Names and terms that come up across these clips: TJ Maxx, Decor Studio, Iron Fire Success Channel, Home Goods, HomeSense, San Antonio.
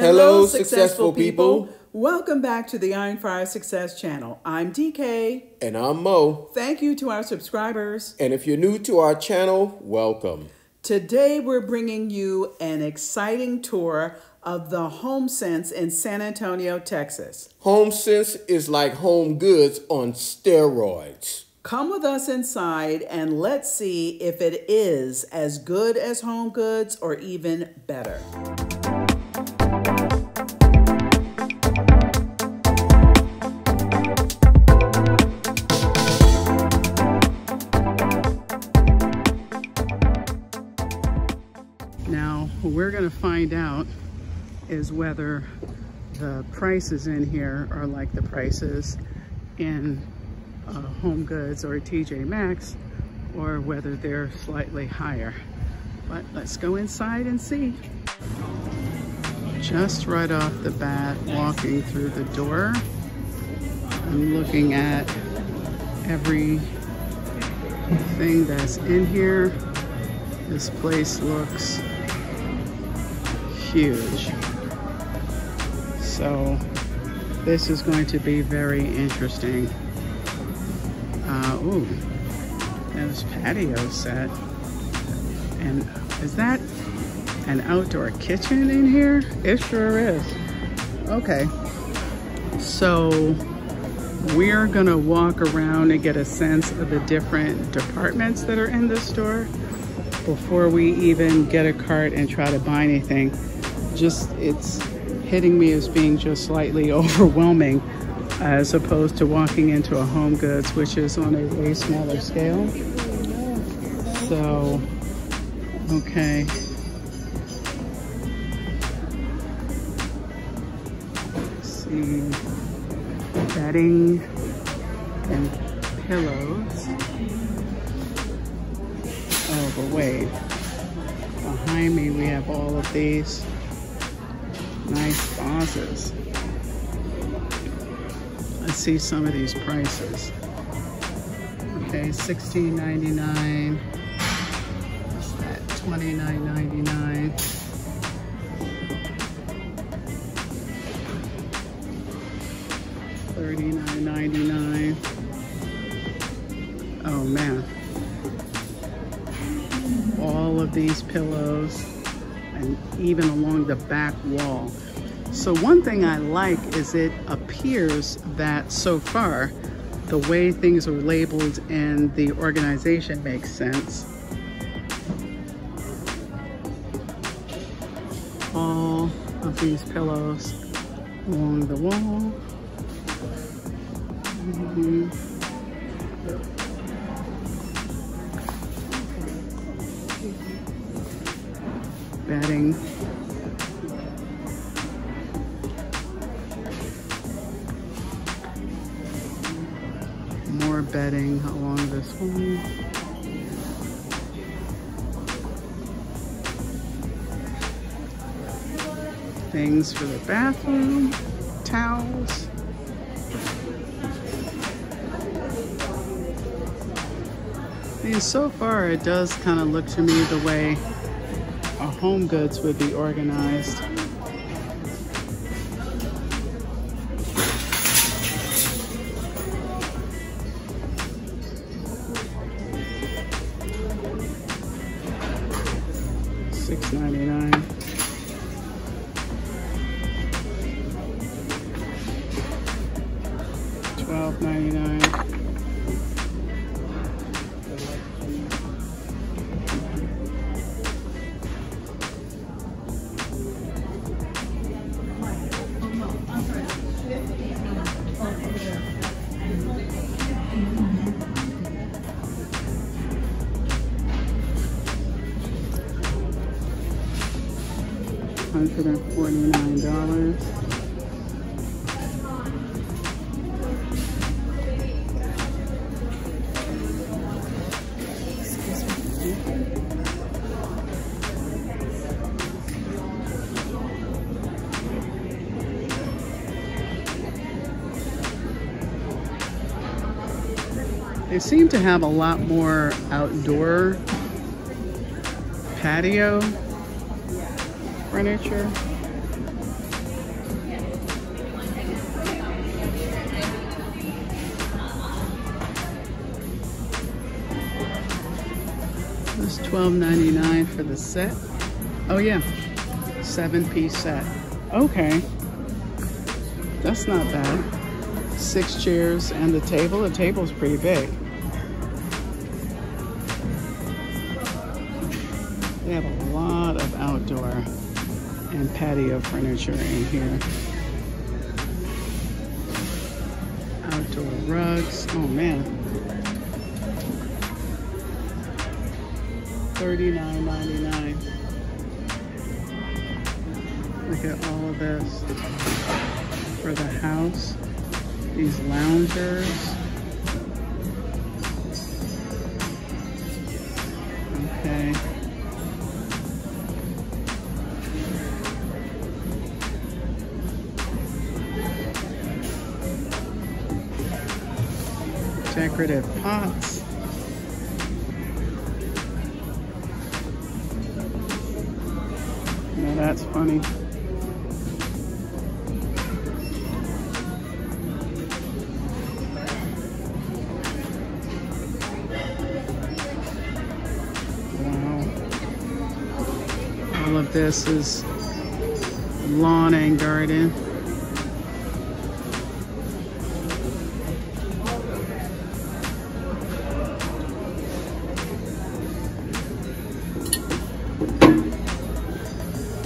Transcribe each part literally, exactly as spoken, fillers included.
Hello, successful people. Welcome back to the Iron Fire Success Channel. I'm D K. And I'm Mo. Thank you to our subscribers. And if you're new to our channel, welcome. Today, we're bringing you an exciting tour of the HomeSense in San Antonio, Texas. HomeSense is like Home Goods on steroids. Come with us inside and let's see if it is as good as Home Goods or even better. Now, what we're going to find out is whether the prices in here are like the prices in uh, Home Goods or T J Maxx, or whether they're slightly higher. But let's go inside and see. Just right off the bat, walking through the door, I'm looking at everything that's in here. This place looks huge. So this is going to be very interesting. Uh, ooh, there's patio set. And is that an outdoor kitchen in here? It sure is. Okay. So we're gonna walk around and get a sense of the different departments that are in the store before we even get a cart and try to buy anything. Just, it's hitting me as being just slightly overwhelming as opposed to walking into a Home Goods, which is on a way smaller scale. So, okay. Let's see, bedding and pillows. Oh, but wait, behind me we have all of these nice vases. Let's see some of these prices. Okay, sixteen ninety-nine. What's that? twenty-nine ninety-nine. thirty-nine ninety-nine. Oh man. All of these pillows, and even along the back wall. So one thing I like is it appears that so far the way things are labeled and the organization makes sense. All of these pillows along the wall. Mm-hmm. Bedding. More bedding along this one. Things for the bathroom, towels. And so far it does kind of look to me the way a Home Goods would be organized. six ninety-nine. twelve ninety-nine. one hundred forty-nine dollars. They seem to have a lot more outdoor patio furniture. twelve ninety-nine for the set. Oh yeah, seven-piece set. Okay, that's not bad. Six chairs and a table. The table's pretty big. They have a lot of outdoor and patio furniture in here. Outdoor rugs. Oh man. thirty-nine ninety-nine. Look at all of this for the house. These loungers. Okay. Decorative pots. Now that's funny. Wow. All of this is lawn and garden.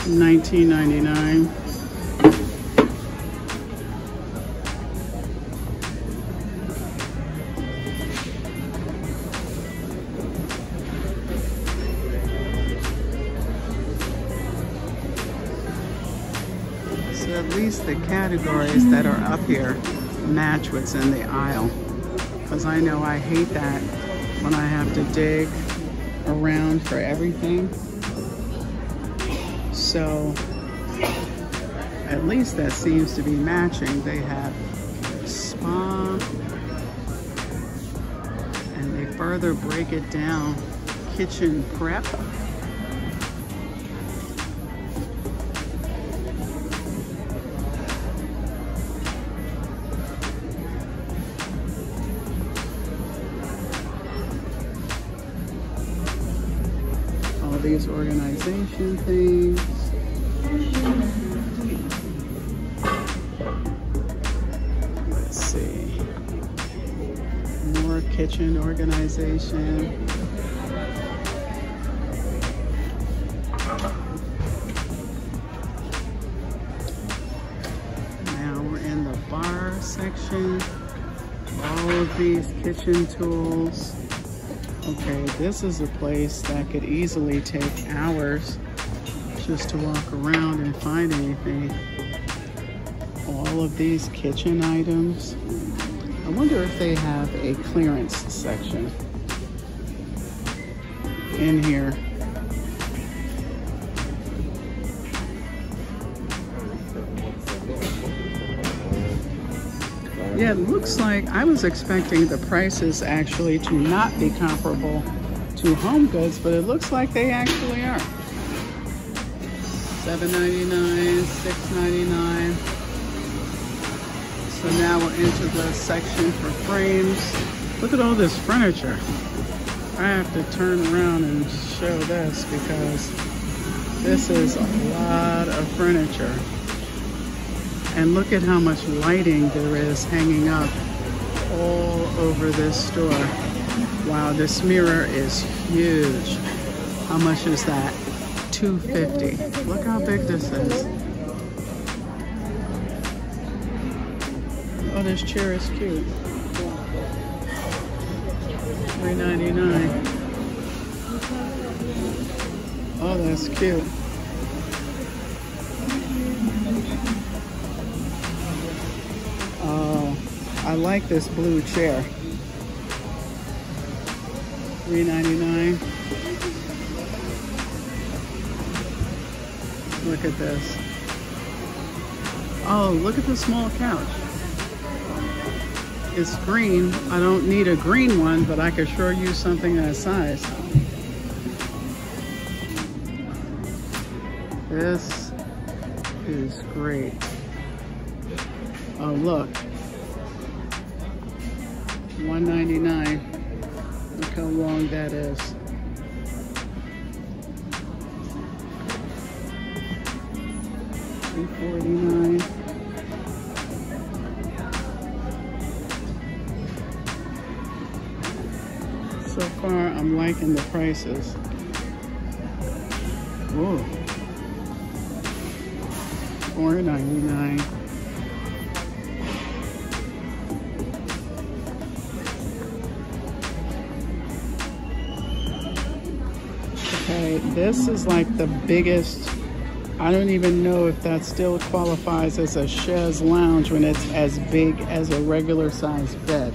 nineteen ninety-nine. So at least the categories that are up here match what's in the aisle, because I know I hate that when I have to dig around for everything. So at least that seems to be matching. They have spa, and they further break it down. Kitchen prep. All these organization things. Let's see, more kitchen organization. Now we're in the bar section. All of these kitchen tools. Okay, this is a place that could easily take hours just to walk around and find anything. All of these kitchen items. I wonder if they have a clearance section in here. Yeah, it looks like I was expecting the prices actually to not be comparable to Home Goods, but it looks like they actually are. seven ninety-nine, six ninety-nine. So now we're into the section for frames. Look at all this furniture. I have to turn around and show this because this is a lot of furniture. And look at how much lighting there is hanging up all over this store. Wow, this mirror is huge. How much is that? two fifty. Look how big this is. Oh, this chair is cute. three ninety-nine. Oh, that's cute. Oh, I like this blue chair. three ninety-nine. Look at this. Oh, look at the small couch. It's green. I don't need a green one, but I could sure use something that size. This is great. Oh, look. one ninety-nine. Look how long that is. three forty-nine. So far, I'm liking the prices. Whoa, four ninety-nine. Okay, this is like the biggest. I don't even know if that still qualifies as a chaise lounge when it's as big as a regular sized bed.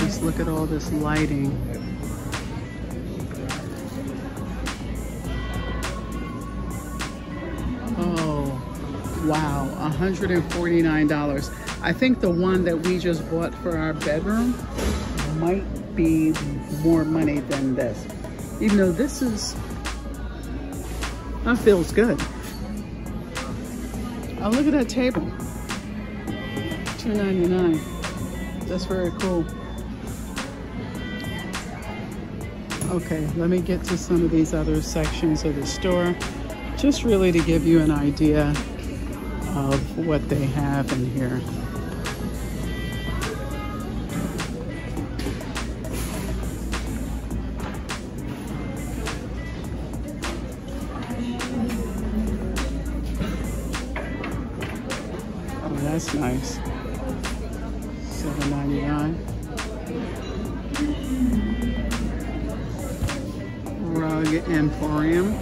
Just look at all this lighting. Oh, wow, one hundred forty-nine dollars. I think the one that we just bought for our bedroom might be more money than this. Even though this is, that feels good. Oh, look at that table. two ninety-nine. That's very cool. Okay, let me get to some of these other sections of the store, just really to give you an idea of what they have in here. That's nice. seven ninety-nine. Rug Emporium.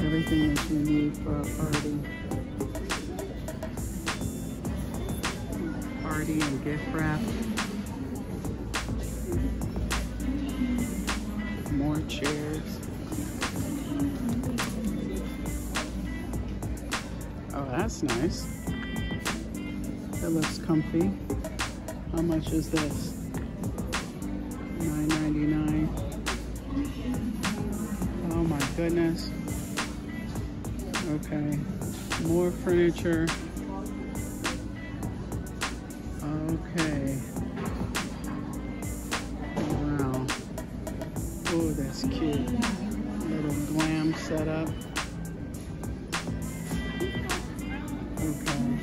Everything that you need for a party. Party and gift wrap. More chairs. Oh, that's nice. That looks comfy. How much is this? nine ninety-nine. Oh my goodness. Okay, more furniture. Okay. Wow. Oh, that's cute. Little glam setup. Okay.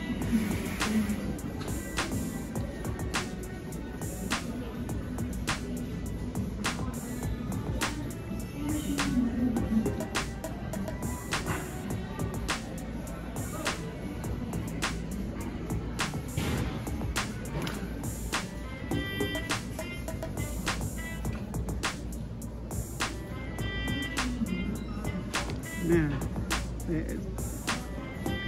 Now,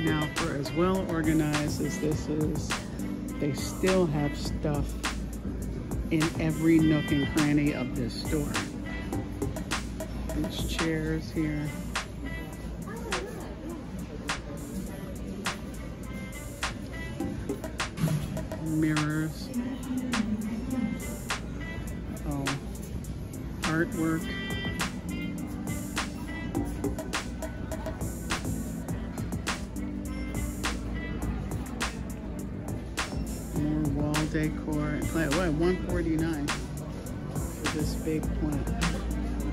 now for as well organized as this is, they still have stuff in every nook and cranny of this store. These chairs here. Mirrors. Oh, artwork. Decor and plant. What, one forty-nine for this big plant,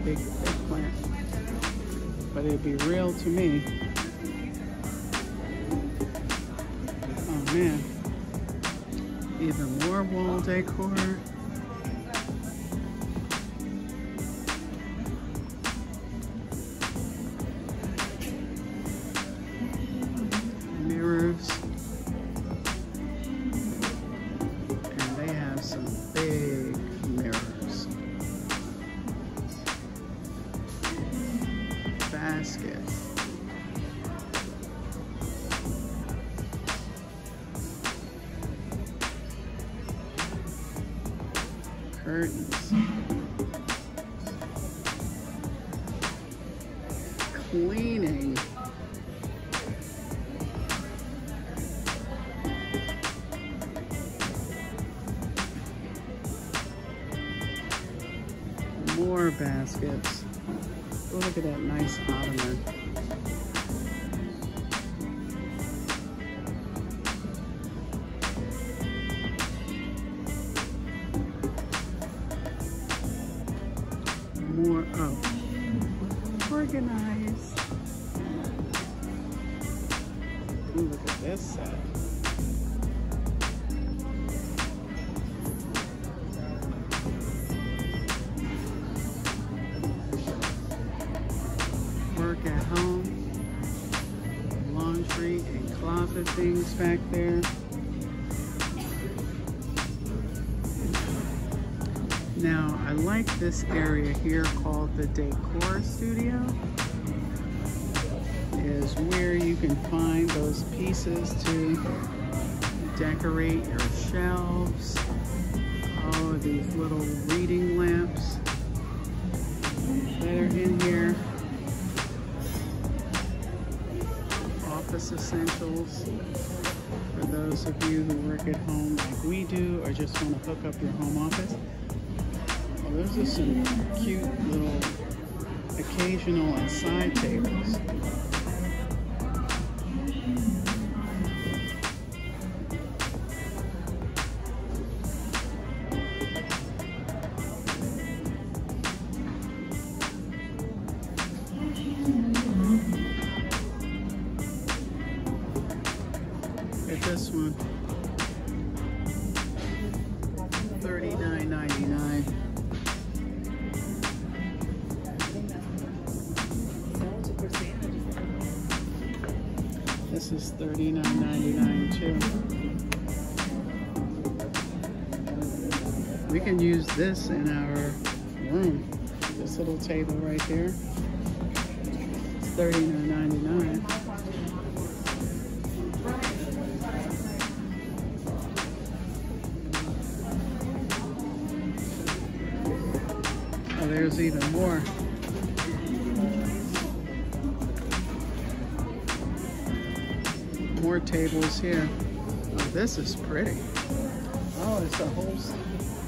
big, big plant. But it'd be real to me. Oh man, even more wall decor. basket. Curtains. Cleaning. More baskets. Oh, look at that nice ottoman. More, oh, organized. Ooh, look at this set. Work at home, laundry and closet things back there. Now, I like this area here called the Decor Studio. Is where you can find those pieces to decorate your shelves. All of these little reading lamps that are in here. Essentials for those of you who work at home like we do, or just want to hook up your home office. Well, those are some cute little occasional and side tables. This one, thirty-nine ninety-nine. This is thirty-nine ninety-nine too. We can use this in our room. This little table right there. It's thirty-nine ninety-nine. Oh, there's even more. More tables here. Oh, this is pretty. Oh, it's a whole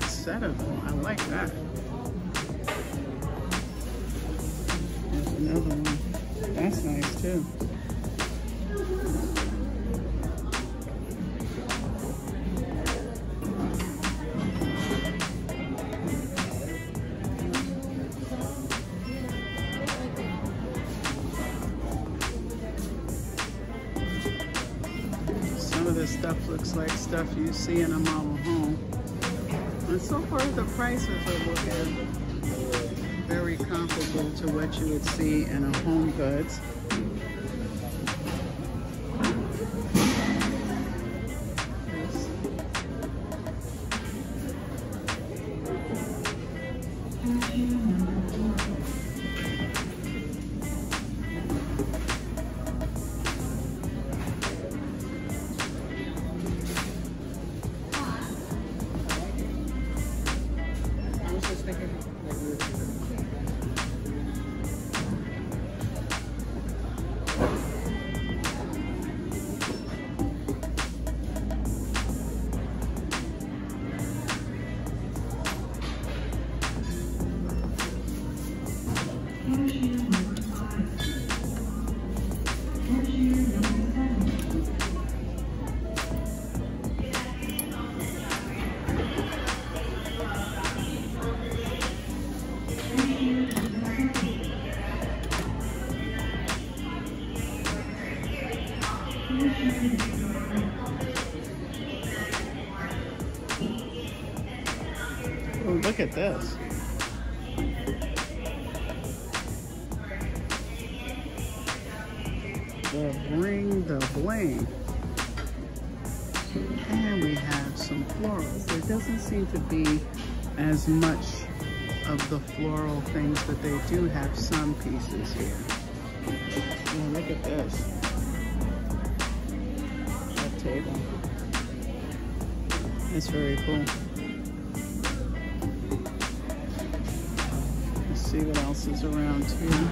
set of them. I like that. There's another one. That's nice too. This stuff looks like stuff you see in a model home, and so far the prices are looking very comparable to what you would see in a Home Goods. Oh, look at this. The Bring the Bling. And we have some florals. There doesn't seem to be as much of the floral things, but they do have some pieces here. Look at this. That table. That's very cool. Let's see what else is around too.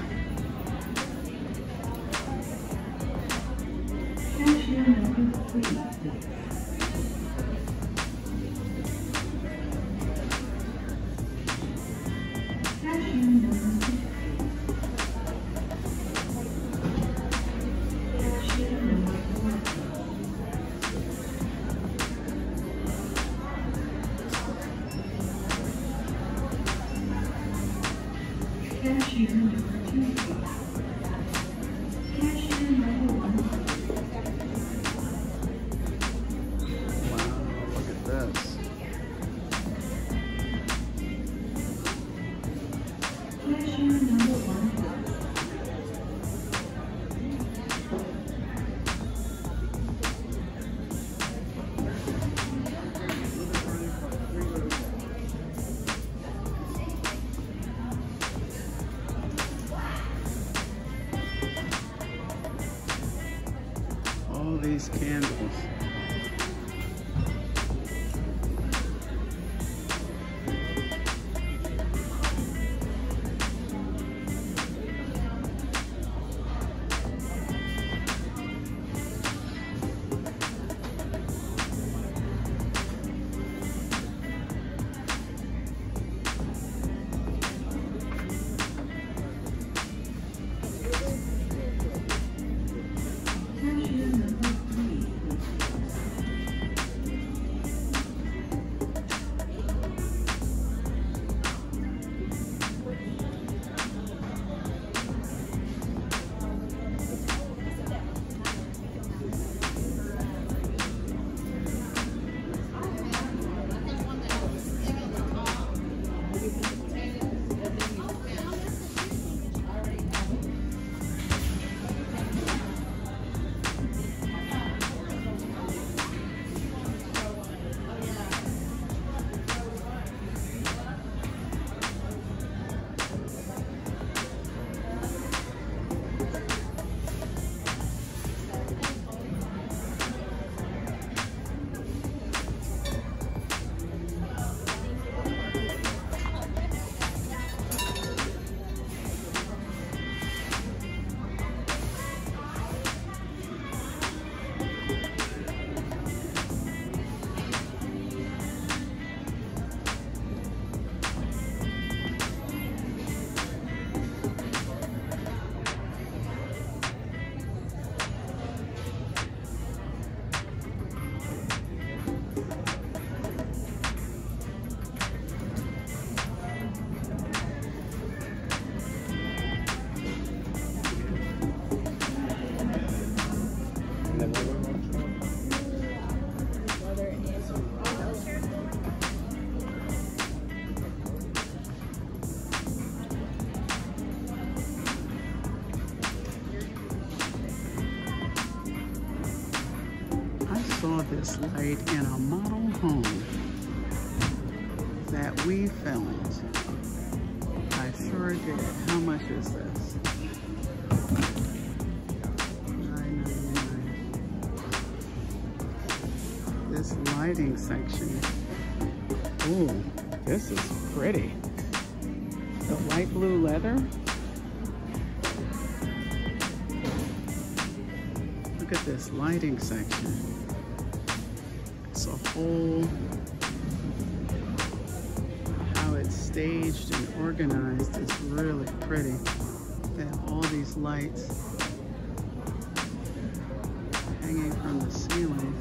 These candles. This light in a model home that we filmed. I sure did. How much is this? nine ninety-nine. This lighting section. Ooh, this is pretty. The light blue leather. Look at this lighting section. It's a whole, how it's staged and organized is really pretty. They have all these lights hanging from the ceiling.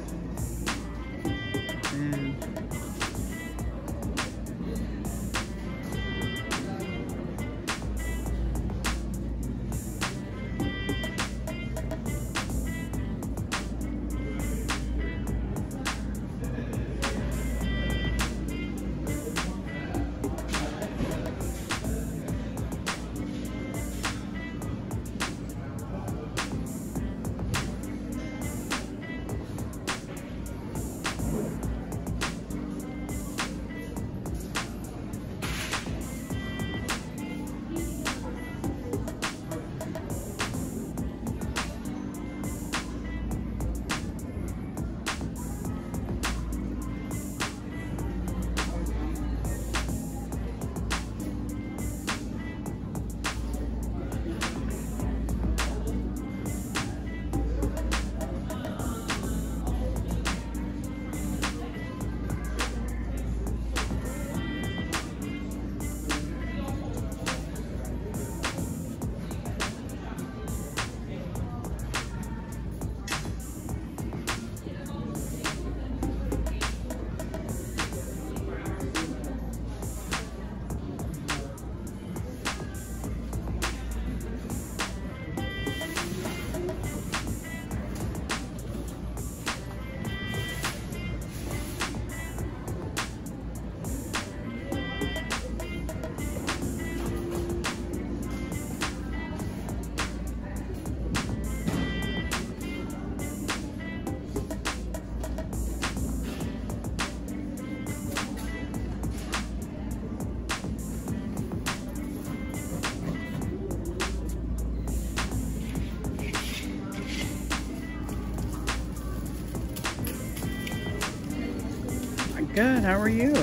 Good, how are you?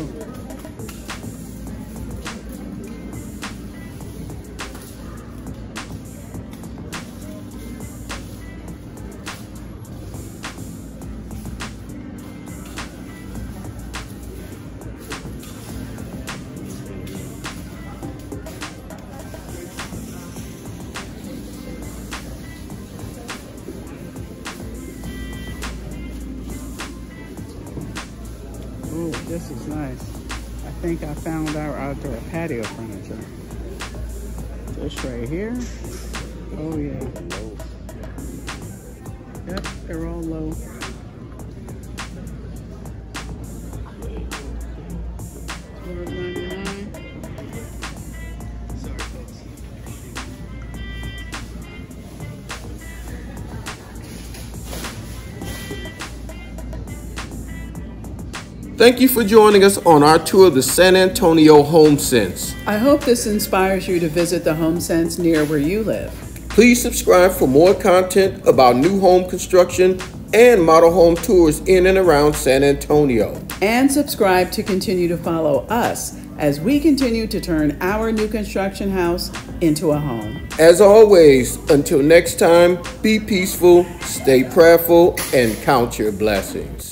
This is nice. I think I found our outdoor patio furniture. This right here. Oh yeah. Yep, they're all low. Thank you for joining us on our tour of the San Antonio HomeSense. I hope this inspires you to visit the HomeSense near where you live. Please subscribe for more content about new home construction and model home tours in and around San Antonio. And subscribe to continue to follow us as we continue to turn our new construction house into a home. As always, until next time, be peaceful, stay prayerful, and count your blessings.